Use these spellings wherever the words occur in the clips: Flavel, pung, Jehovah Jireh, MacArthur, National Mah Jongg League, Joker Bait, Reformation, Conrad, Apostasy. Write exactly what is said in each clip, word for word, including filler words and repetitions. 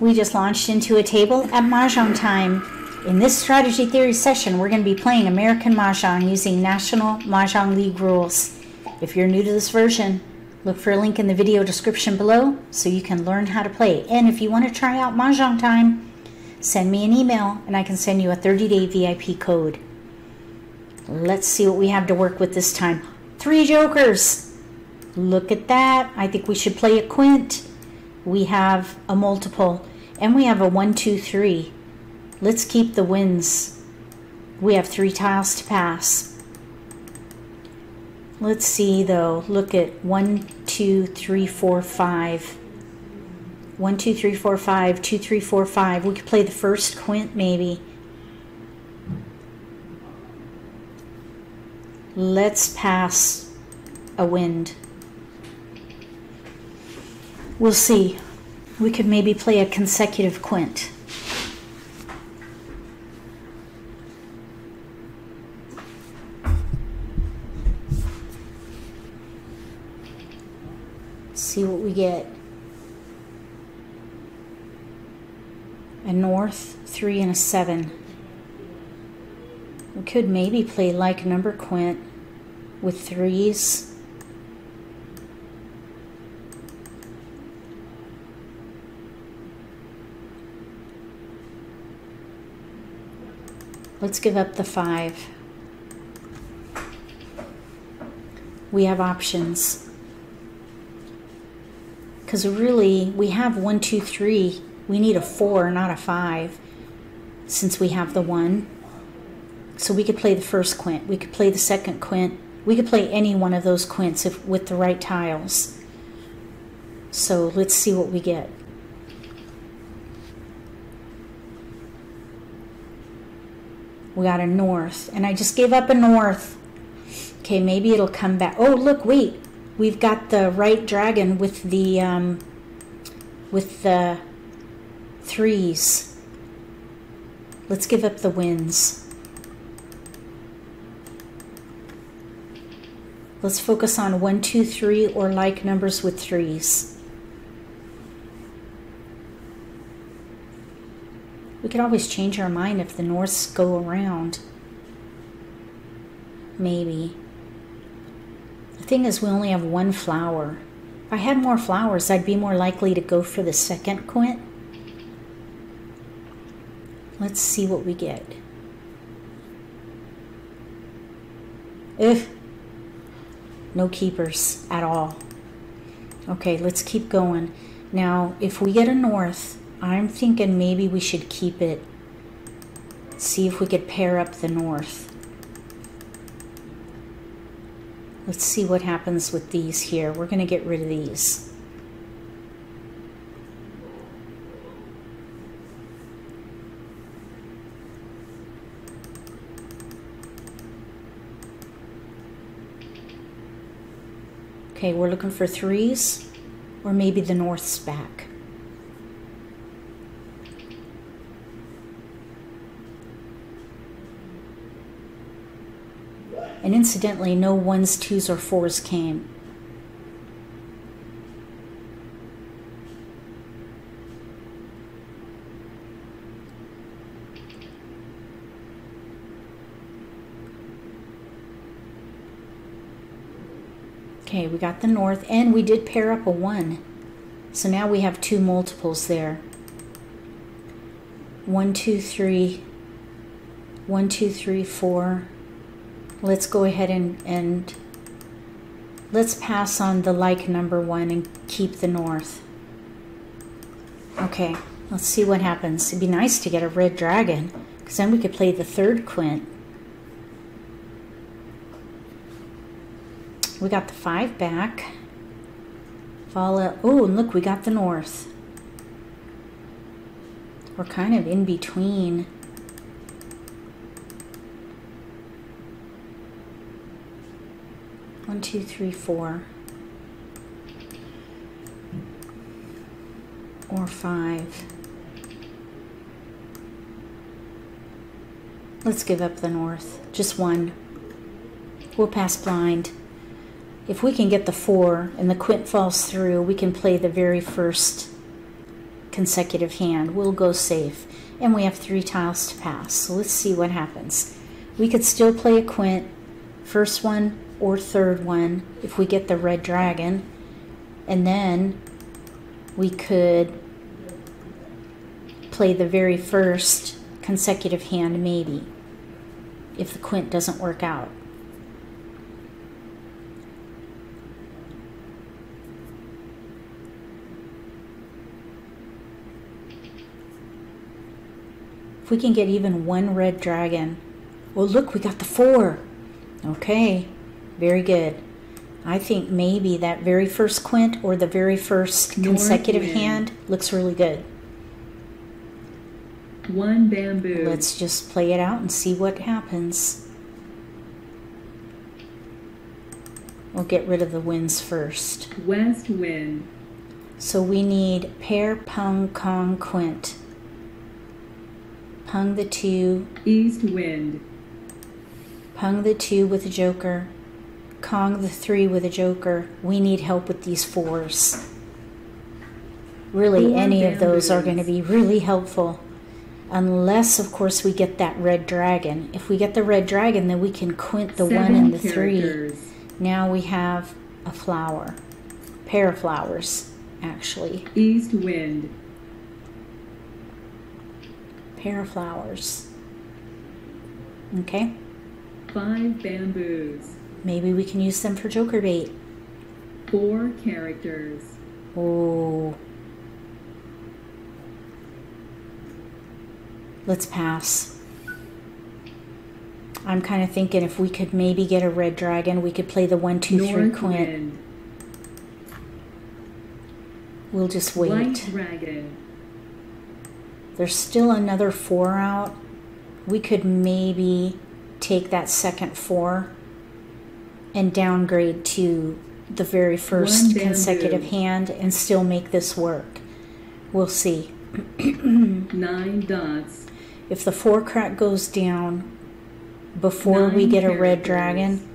We just launched into a table at Mahjong time. In this strategy theory session, we're going to be playing American Mahjong using National Mah Jongg League rules. If you're new to this version, look for a link in the video description below so you can learn how to play. And if you want to try out Mahjong time, send me an email and I can send you a thirty day V I P code. Let's see what we have to work with this time. Three jokers. Look at that. I think we should play a quint. We have a multiple and we have a one, two, three. Let's keep the wins. We have three tiles to pass. Let's see though. Look at one, two, three, four, five. One, two, three, four, five, two, three, four, five. We could play the first quint maybe. Let's pass a wind. We'll see. We could maybe play a consecutive quint. See what we get. A north, three, and a seven. We could maybe play like number quint with threes. Let's give up the five. We have options. Because really, we have one, two, three. We need a four, not a five, since we have the one. So we could play the first quint. We could play the second quint. We could play any one of those quints if, with the right tiles. So let's see what we get. We got a north, and I just gave up a north. Okay, maybe it'll come back. Oh, look, wait. We've got the right dragon with the um, with the threes. Let's give up the wins. Let's focus on one, two, three, or like numbers with threes. We could always change our mind if the norths go around. Maybe. Thing is, we only have one flower. If I had more flowers, I'd be more likely to go for the second quint. Let's see what we get. Ugh. No keepers at all. Okay, let's keep going. Now, if we get a north, I'm thinking maybe we should keep it. See if we could pair up the north. Let's see what happens with these here. We're going to get rid of these. Okay, we're looking for threes or maybe the north's back. And incidentally, no ones, twos, or fours came. Okay, we got the north, and we did pair up a one. So now we have two multiples there. One, two, three. One, two, three, four. Let's go ahead and, and let's pass on the like number one and keep the north. Okay, let's see what happens. It'd be nice to get a red dragon because then we could play the third quint. We got the five back. Follow, oh, and look, we got the north. We're kind of in between. One, two, three, four, or five. Let's give up the north. Just one. We'll pass blind. If we can get the four and the quint falls through, we can play the very first consecutive hand, we'll go safe. And we have three tiles to pass, so let's see what happens. We could still play a quint, first one or third one, if we get the red dragon. And then we could play the very first consecutive hand maybe, if the quint doesn't work out. If we can get even one red dragon. Well, look, we got the four. Okay, very good. I think maybe that very first quint or the very first consecutive Northwind. Hand looks really good. One bamboo. Let's just play it out and see what happens. We'll get rid of the winds first. West wind. So we need pair, pung, kong, quint. Pung the two. East wind. Pung the two with a joker. Kong the three with a joker. We need help with these fours. Really, One any bamboos. Of those are going to be really helpful. Unless, of course, we get that red dragon. If we get the red dragon, then we can quint the Seven one and the characters. Three. Now we have a flower. Pair of flowers, actually. East wind. Pair of flowers. Okay. Five bamboos. Maybe we can use them for joker bait. Four characters. Oh. Let's pass. I'm kind of thinking if we could maybe get a red dragon, we could play the one, two, North three quint. Wind. We'll just wait. White dragon. There's still another four out. We could maybe take that second four and downgrade to the very first consecutive hand and still make this work. We'll see. Nine dots. If the four crack goes down before Nine we get characters. A red dragon,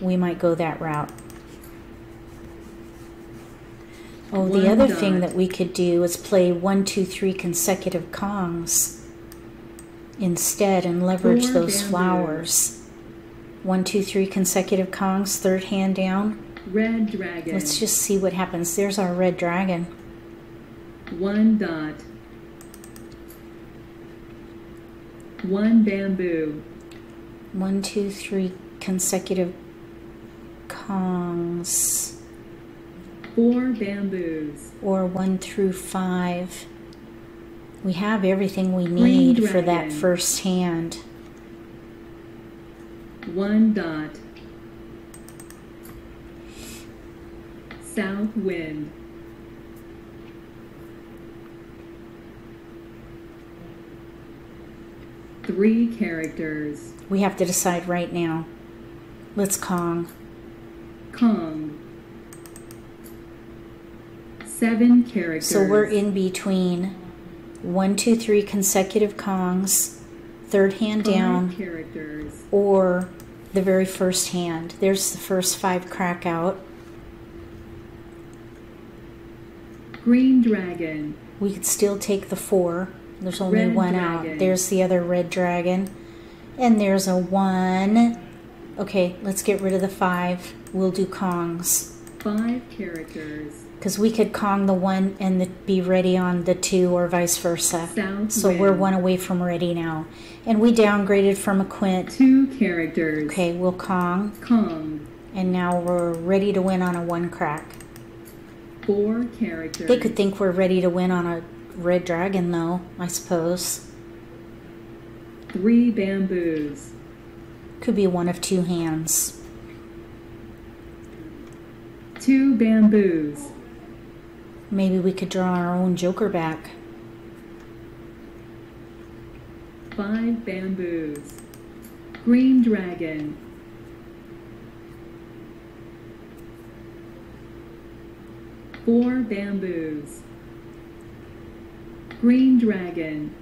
we might go that route. Oh, the other thing that we could do is play one, two, three consecutive Kongs instead and leverage those flowers. One, two, three consecutive Kongs, third hand down. Red dragon. Let's just see what happens. There's our red dragon. One dot. One bamboo. One, two, three consecutive Kongs. Four bamboos. Or one through five. We have everything we need for that first hand. One dot. South wind. Three characters. We have to decide right now. Let's Kong. Kong. Seven characters. So we're in between one, two, three consecutive Kongs, third hand five down, characters. Or the very first hand. There's the first five crack out. Green dragon. We could still take the four. There's only red one dragon. Out. There's the other red dragon. And there's a one. Okay, let's get rid of the five. We'll do Kongs. Five characters. Because we could Kong the one and the, be ready on the two or vice versa. South so wind. We're one away from ready now. And we downgraded from a quint. Two characters. Okay, we'll Kong. Kong. And now we're ready to win on a one crack. Four characters. They could think we're ready to win on a red dragon though, I suppose. Three bamboos. Could be one of two hands. Two bamboos. Maybe we could draw our own joker back. Five bamboos. Green dragon. Four bamboos. Green dragon.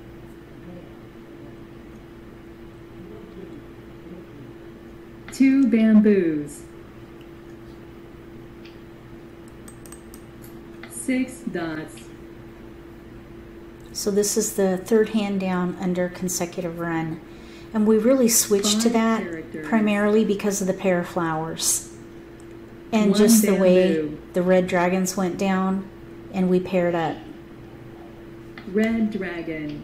Two bamboos. Six dots. So this is the third hand down under consecutive run. And we really switched to that characters. primarily because of the pair of flowers. And One just the way move. the red dragons went down and we paired up. Red dragon.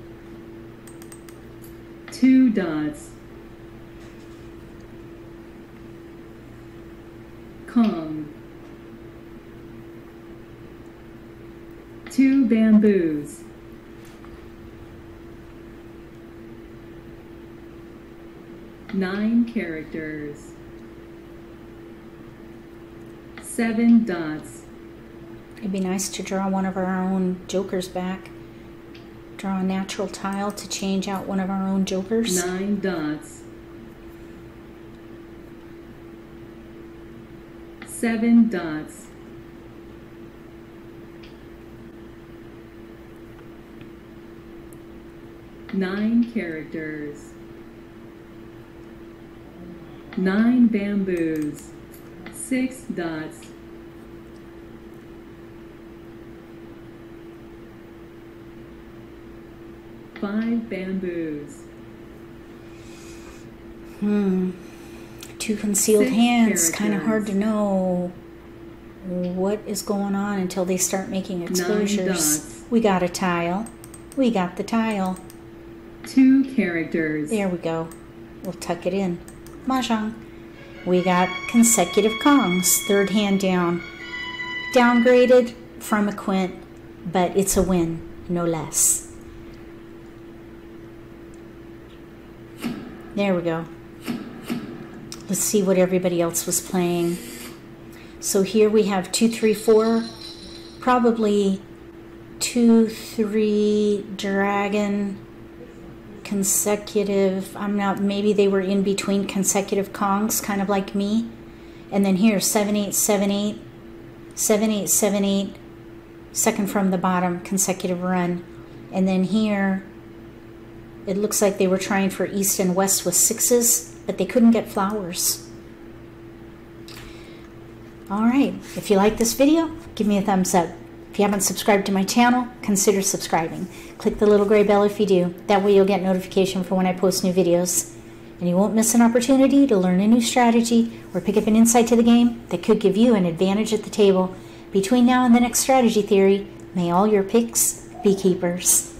Two dots. Calm. Two bamboos. Nine characters. Seven dots. It'd be nice to draw one of our own jokers back. Draw a natural tile to change out one of our own jokers. Nine dots. Seven dots. Nine characters. Nine bamboos. Six dots. Five bamboos. Hmm. Two concealed Six hands. Kind of hard to know what is going on until they start making exposures. We got a tile. We got the tile. Two characters. There we go. We'll tuck it in. Mahjong. We got consecutive Kongs, third hand down. Downgraded from a quint, but it's a win, no less. There we go. Let's see what everybody else was playing. So here we have two, three, four, probably two, three, dragon, consecutive, I'm not, maybe they were in between consecutive Kongs, kind of like me. And then here, seven eight seven eight, seven eight seven eight, second from the bottom, consecutive run. And then here, it looks like they were trying for east and west with sixes, but they couldn't get flowers. All right, if you like this video, give me a thumbs up. If you haven't subscribed to my channel, consider subscribing. Click the little gray bell if you do. That way you'll get notification for when I post new videos. And you won't miss an opportunity to learn a new strategy or pick up an insight to the game that could give you an advantage at the table. Between now and the next strategy theory, may all your picks be keepers.